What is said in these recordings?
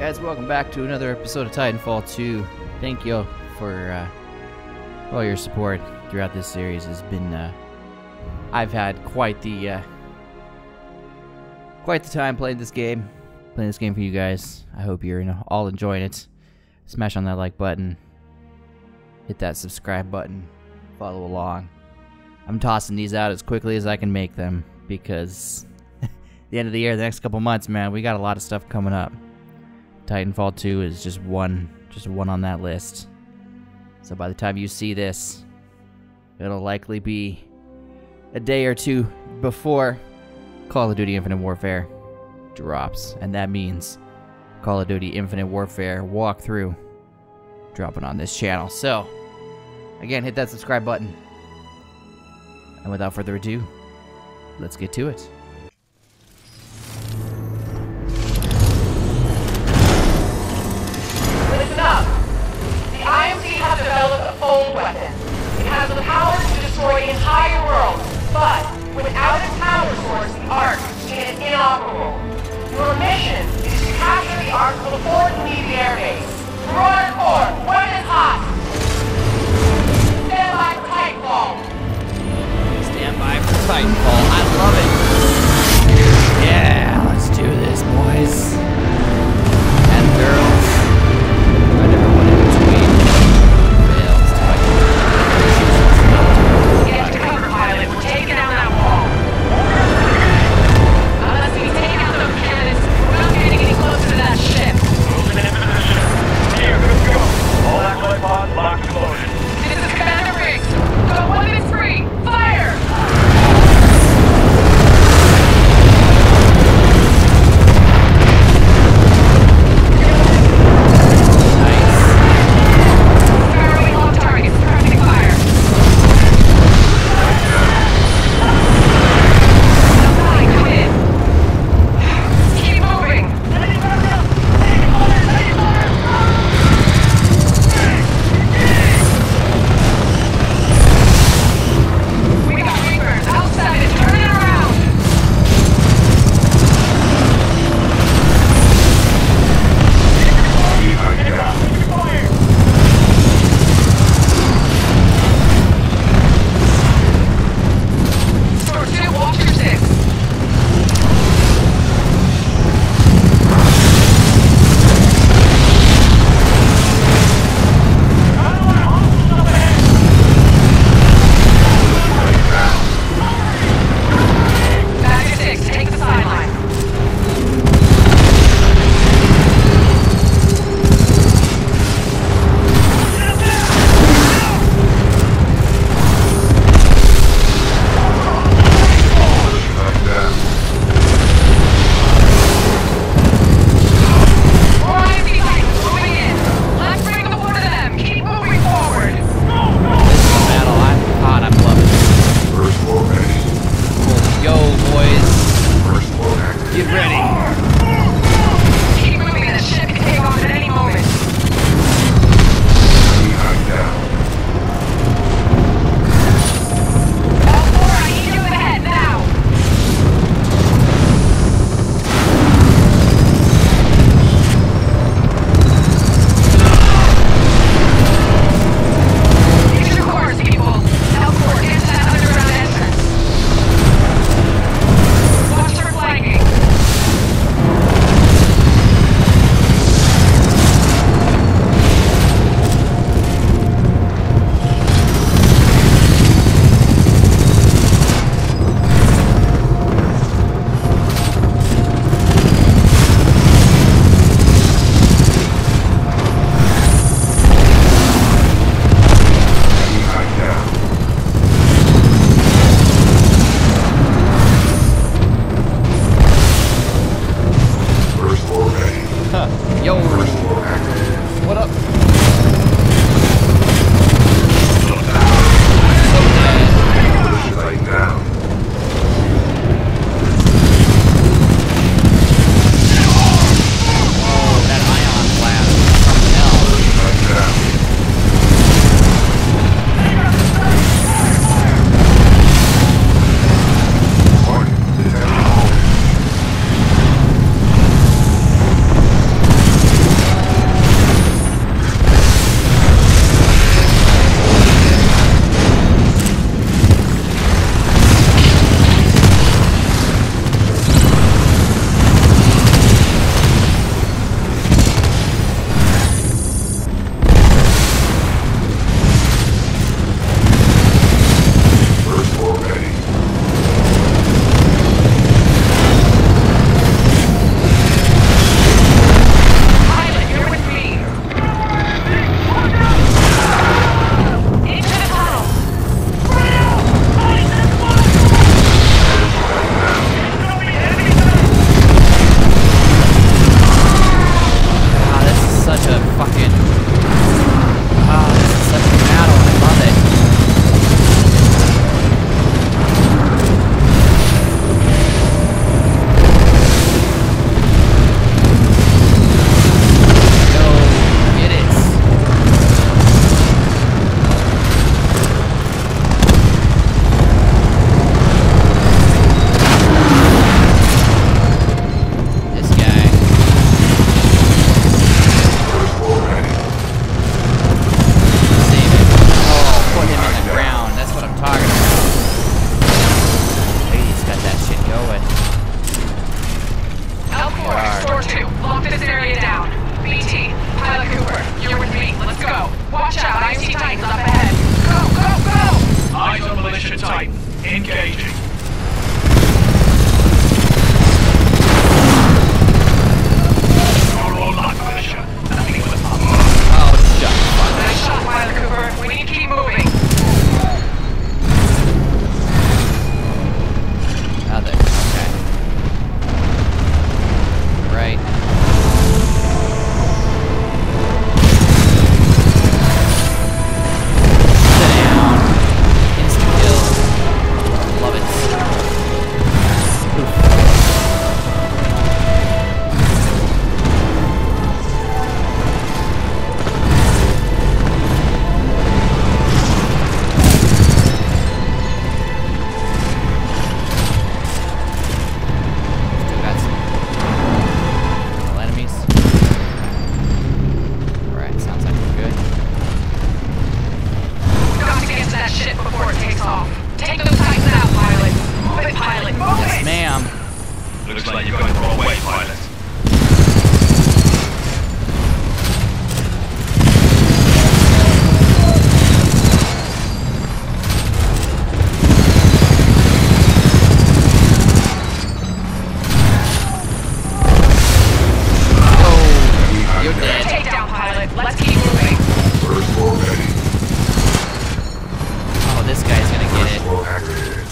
Guys, welcome back to another episode of Titanfall 2. Thank you for all your support throughout this series. Has been I've had quite the time playing this game for you guys. I hope you're all enjoying it. Smash on that like button, hit that subscribe button, follow along. I'm tossing these out as quickly as I can make them because the end of the year, the next couple months, man, we got a lot of stuff coming up. Titanfall 2 is just one on that list. So by the time you see this, it'll likely be a day or two before Call of Duty Infinite Warfare drops, and that means Call of Duty Infinite Warfare walkthrough dropping on this channel. So again, hit that subscribe button. And without further ado, let's get to it. Listen up! The IMC have developed a fold weapon. It has the power to destroy the entire world, but without its power source, the Ark is inoperable. Your mission is to capture the Ark before it leaves the airbase. We're on our core. What is hot? Stand by for Titanfall. Stand by for Titanfall. I love it.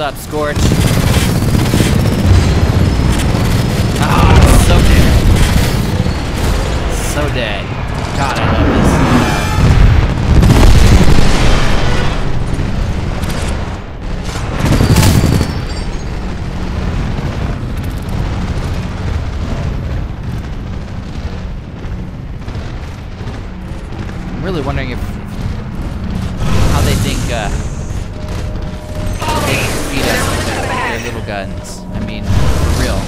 What's up, Scorch? Ah, so dead. So dead. God, I love this. I'm really wondering if how they think they can beat us with their little guns. I mean, for real.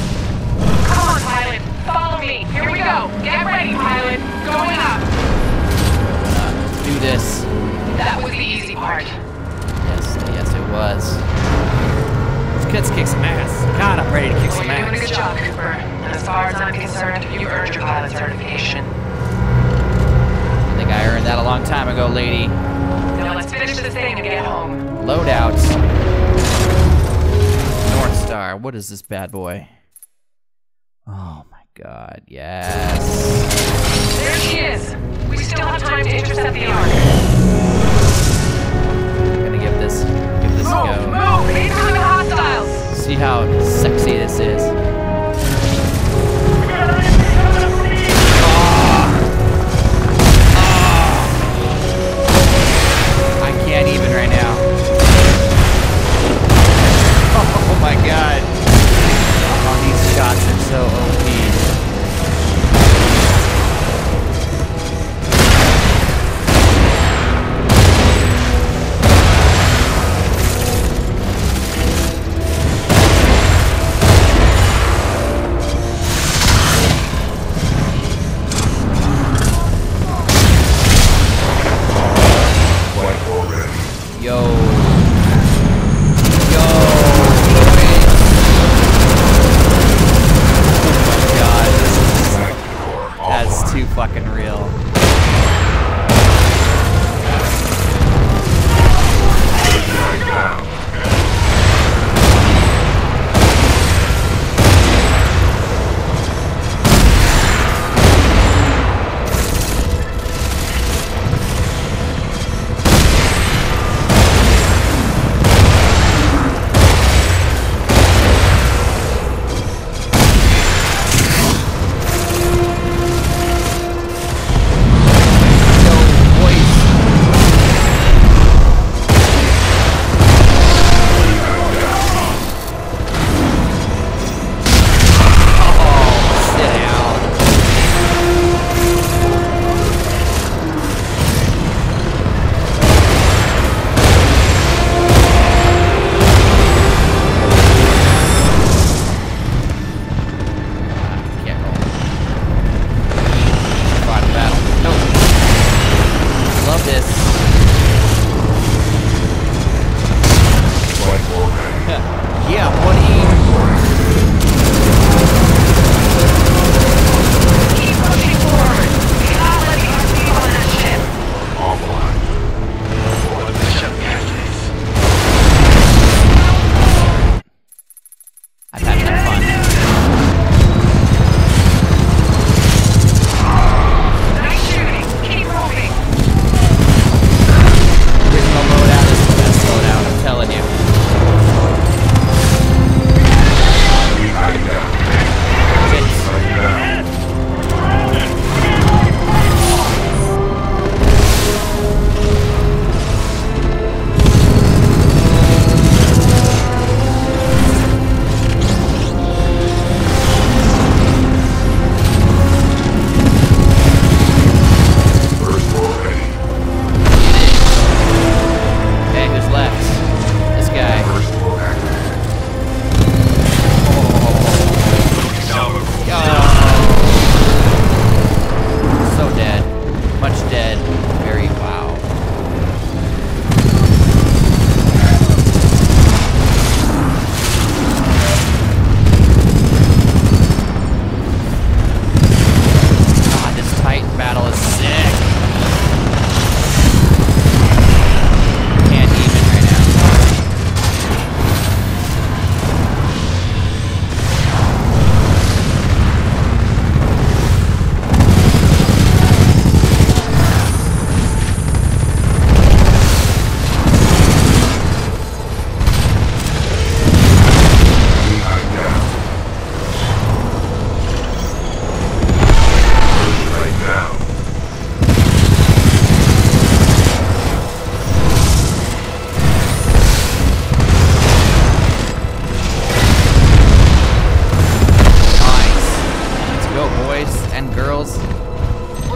Come on, pilot, follow me. Here we go. Get ready, pilot. Going up. Let's do this. That was the easy part. Yes, yes, it was. These kids kick some ass. God, I'm ready to kick some ass. You're doing a good job, Cooper. And as far as I'm concerned, you earned your pilot certification. I earned that a long time ago, lady. Now let's finish this thing and get home. Loadouts. North Star. What is this bad boy? Oh my God! Yes. There she is. We still have time to intercept the Ark. I'm gonna give this a go. Move! Incoming hostiles. See how sexy this is. Even right now. Oh my God. Oh, these shots are so OP.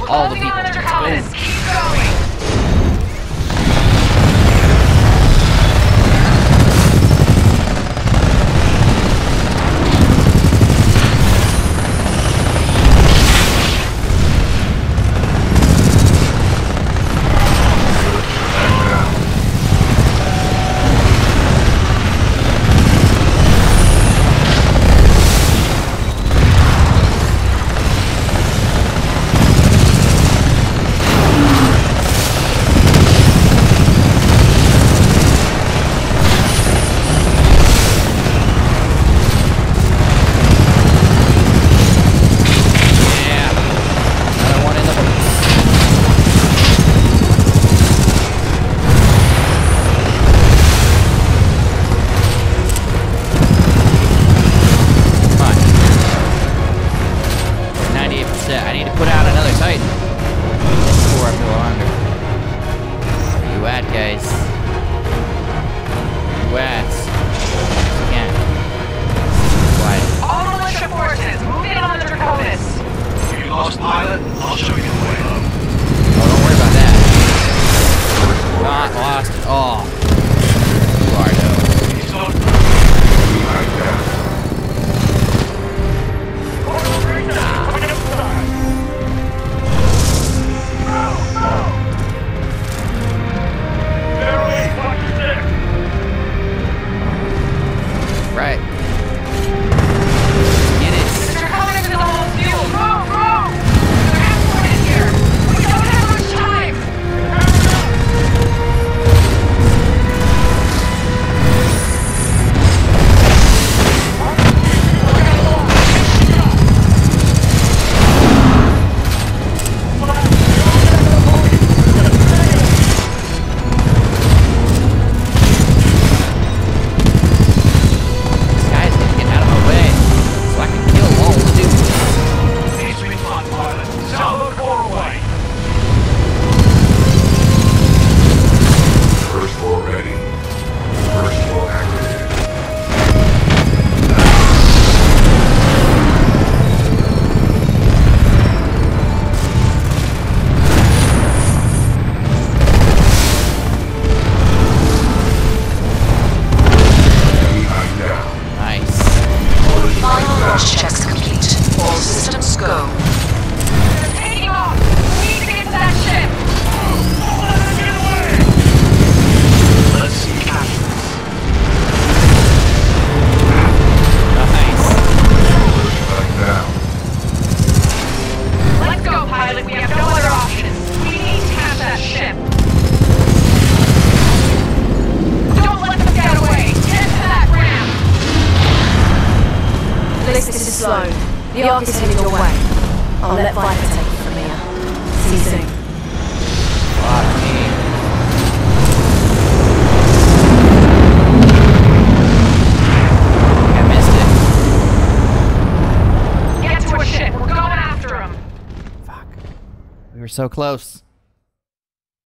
all the people. It's been. Keep going. So close.